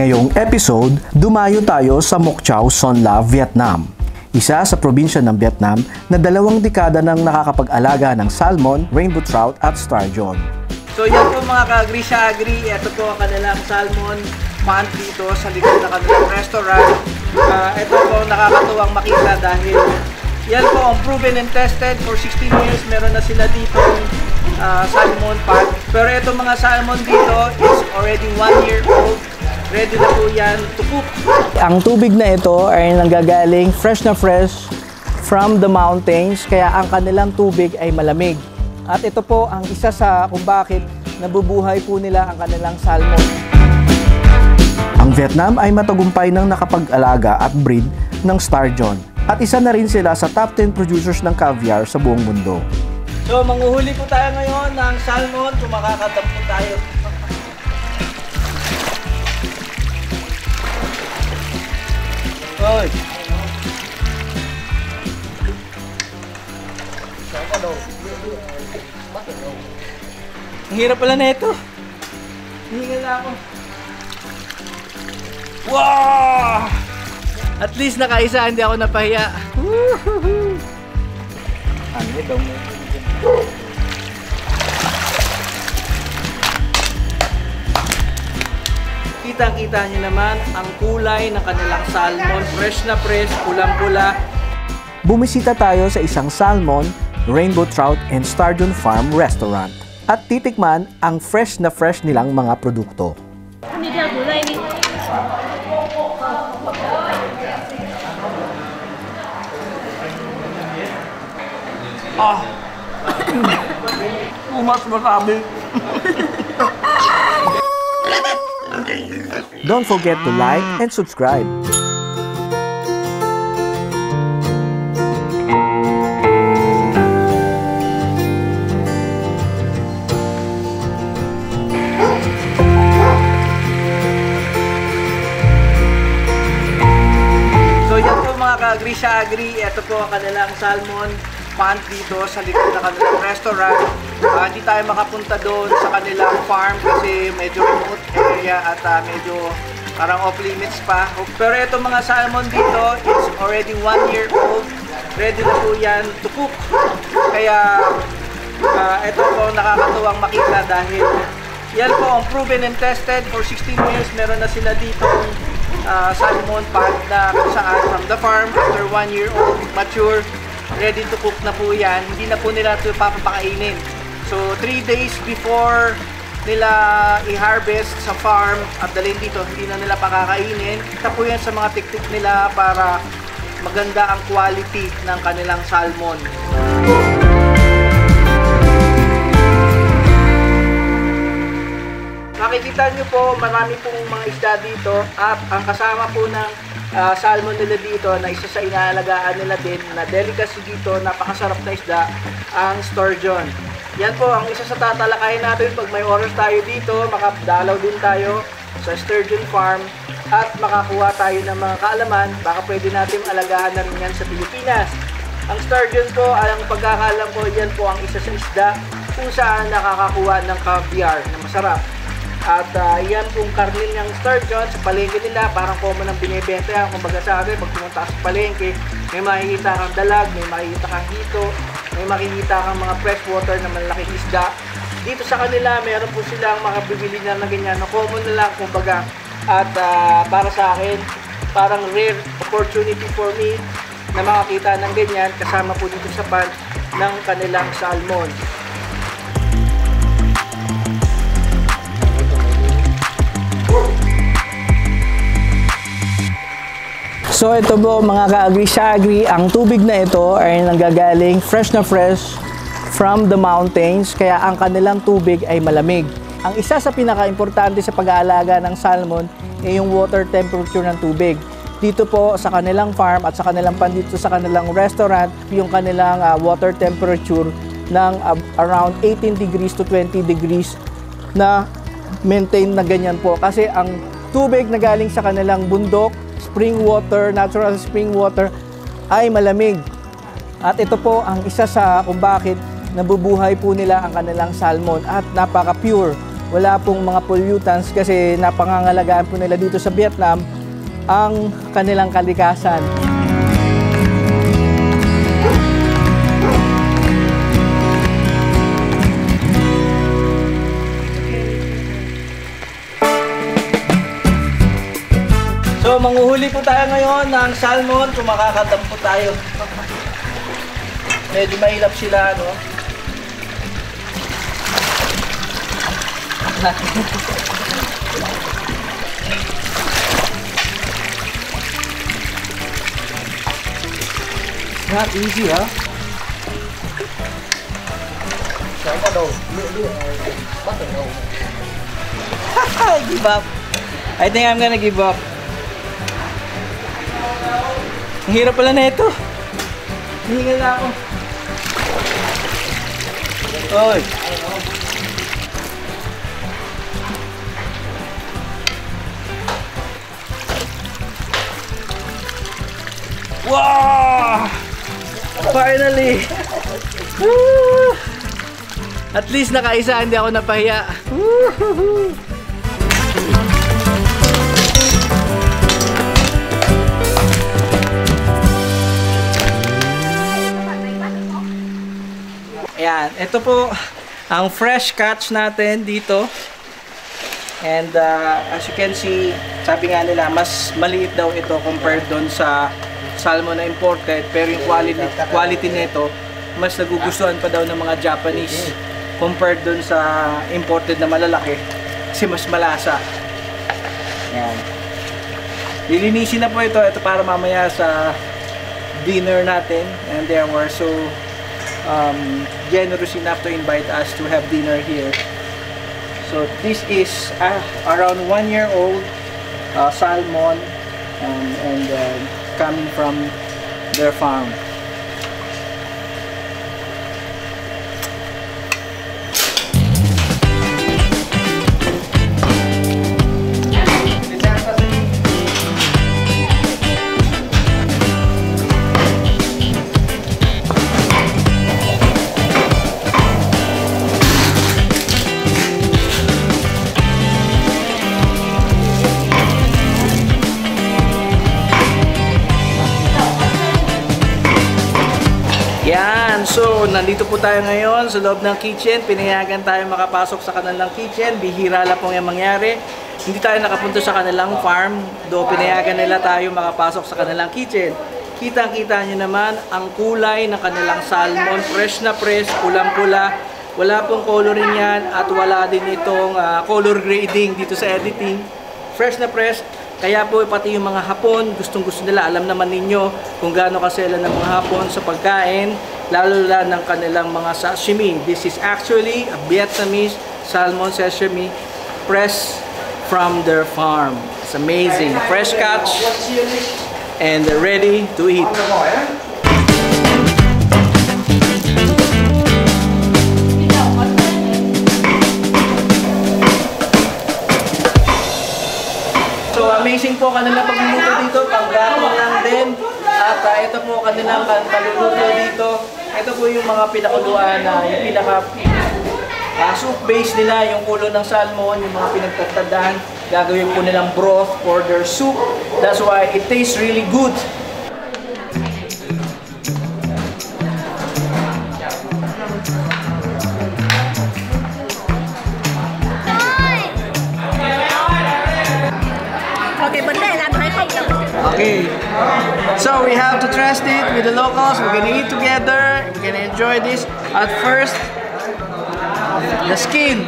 Ngayong episode, dumayo tayo sa Mok Chau Son La, Vietnam. Isa sa probinsya ng Vietnam na 2 dekada nang nakakapag-alaga ng salmon, rainbow trout at sturgeon. So yan po mga ka-Agree sa Agri, ito po ang kanilang salmon pond dito sa likod na kanilang restaurant. Ito po nakakatuwang makita dahil yan po ang proven and tested for 16 years meron na sila dito salmon pond. Pero ito mga salmon dito is already 1 year old. Ready na po yan to cook. Ang tubig na ito ay nanggagaling fresh na fresh from the mountains kaya ang kanilang tubig ay malamig. At ito po ang isa sa kung bakit nabubuhay po nila ang kanilang salmon. Ang Vietnam ay matagumpay ng nakapag-alaga at breed ng sturgeon. At isa na rin sila sa top 10 producers ng caviar sa buong mundo. So, manghuhuli po tayo ngayon ng salmon kung makakatab po tayo. Oy! Ang hirap pala na ito. Hihingal na ako. Wow! At least nakaisa, hindi ako napahiya. Ano daw mo? Kitang-kita nyo naman ang kulay ng kanilang salmon. Fresh na fresh, pulang-pula. Bumisita tayo sa isang salmon, rainbow trout and sturgeon farm restaurant. At titikman ang fresh na fresh nilang mga produkto. Ah! Umas masabi! Don't forget to like and subscribe. Agree sa Agri, ito po ang kanilang salmon pond dito sa likod na kanilang restaurant. Hindi tayo makapunta doon sa kanilang farm kasi medyo remote area at medyo parang off limits pa. Pero ito mga salmon dito is already 1 year old. Ready na po yan to cook. Kaya ito po nakakatuwang makita dahil yan po ang proven and tested for 16 years meron na sila dito. Salmon pond na saan from the farm after 1 year old, mature, ready to cook na po yan. Hindi na po nila ito papapakainin. So 3 days before nila i-harvest sa farm at dalhin dito, hindi na nila pakakainin. Kita po yan sa mga teknik nila para maganda ang quality ng kanilang salmon. Makikita nyo po, marami pong mga isda dito at ang kasama po ng salmon nila dito na isa sa inaalagaan nila din na delicacy dito, napakasarap na isda, ang sturgeon. Yan po, ang isa sa tatalakayin natin pag may oras tayo dito, makadalaw din tayo sa sturgeon farm at makakuha tayo ng mga kaalaman, baka pwede natin alagaan na rin yan sa Pilipinas. Ang sturgeon po, ang pagkakalam ko, yan po ang isa sa isda kung saan nakakakuha ng caviar na masarap. At yan pong karnil ng sturgeon sa palengke nila, parang common ang binibenta yan. Kumbaga sa akin, pag pumunta sa palengke, may makikita kang dalag, may makikita kang hito, may makikita kang mga freshwater na malalaking isda. Dito sa kanila, meron po silang makabibili na ganyan, na common na lang, kumbaga. At para sa akin, parang rare opportunity for me na makakita ng ganyan, kasama po dito sa pond ng kanilang salmon. So ito po mga ka-Agree sa Agri, ang tubig na ito ay nanggagaling fresh na fresh from the mountains kaya ang kanilang tubig ay malamig. Ang isa sa pinaka-importante sa pag-aalaga ng salmon ay yung water temperature ng tubig. Dito po sa kanilang farm at sa kanilang pandito sa kanilang restaurant, yung kanilang water temperature ng around 18 degrees to 20 degrees na maintain na ganyan po. Kasi ang tubig na galing sa kanilang bundok, spring water, natural spring water ay malamig. At ito po ang isa sa kung bakit nabubuhay po nila ang kanilang salmon at napaka-pure wala pong mga pollutants kasi napangangalagaan po nila dito sa Vietnam ang kanilang kalikasan. So, manghuhuli po tayo ngayon ng salmon kung makakatampo tayo. Medyo mahilap sila, no? Not easy, ha? Saan ka daw? Bakit daw? Give up. I think I'm gonna give up. Ang hirap pala na ito. Hihingal na ako. Oy! Wow! Finally! Woo! At least nakaisa, hindi ako napahiya. Woo! Ayan, ito po ang fresh catch natin dito. And as you can see, sabi nga nila, mas maliit daw ito compared doon sa salmon na imported. Pero yung quality nito, mas nagugustuhan pa daw ng mga Japanese compared doon sa imported na malalaki. Kasi mas malasa. Ayan. Lilinisin na po ito. Ito para mamaya sa dinner natin. And there were so... generous enough to invite us to have dinner here. So this is around 1-year-old salmon and coming from their farm. So, nandito po tayo ngayon sa loob ng kitchen. Pinayagan tayo makapasok sa kanilang kitchen. Bihira lang pong yung mangyari. Hindi tayo nakapunta sa kanilang farm. Do pinayagan nila tayo makapasok sa kanilang kitchen. Kitang-kita nyo naman ang kulay ng kanilang salmon. Fresh na fresh, pulang-pula. Wala pong coloring yan at wala din itong color grading dito sa editing. Fresh na fresh. Kaya po pati yung mga Hapon, gustong-gusto nila. Alam naman ninyo kung gaano kasela ng mga Hapon sa pagkain, lalo na ng kanilang mga sashimi. This is actually a Vietnamese salmon sashimi fresh from their farm. It's amazing. Fresh catch and ready to eat. Amazing po kanila pagluluto dito, paggato lang din. At ito po kanilang pagluluto dito. Ito po yung mga pinakuluan na yung soup base nila, yung kulo ng salmon, yung mga pinagtatadaan. Gagawin po nilang broth for their soup. That's why it tastes really good. Okay, so we have to trust it with the locals. We're gonna eat together. We're gonna enjoy this. At first, the skin.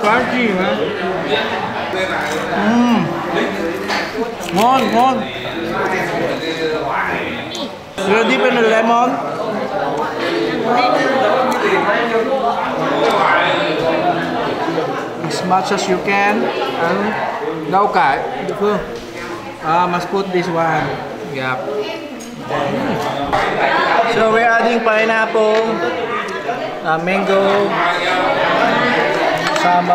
Crunchy, man. More. We're dip in the lemon. As much as you can. Lau cải. Must put this one. Yep. So we're adding pineapple, mango, some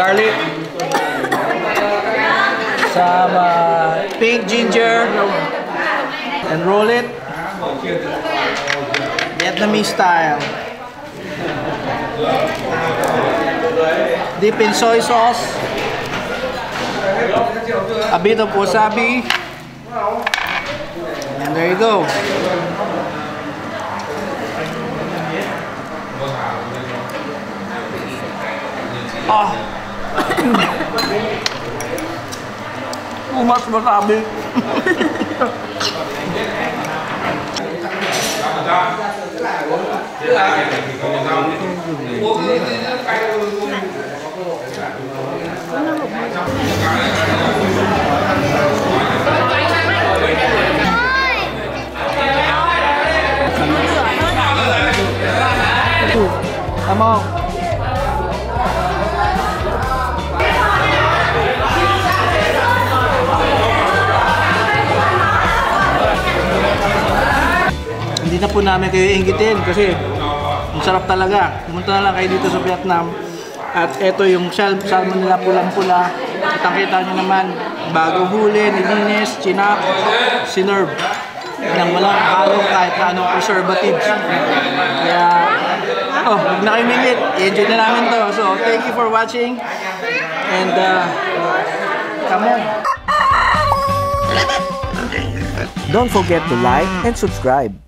garlic, some pink ginger, and roll it Vietnamese style. dip in soy sauce, a bit of wasabi, and there you go. Oh, too much wasabi. Come on. Hindi na po namin kayo iinggitin kasi ang sarap talaga. Pumunta na lang kayo dito sa Vietnam. At ito yung salmon nila, pulang-pula. Kitang-kita nyo naman, bago huli, nilinis, chinap, sinerve. Nang walang halong kahit anong preservatives. Kaya, huwag na kayo minit. I-enjoy na namin to. So, thank you for watching. And, come on. Don't forget to like and subscribe.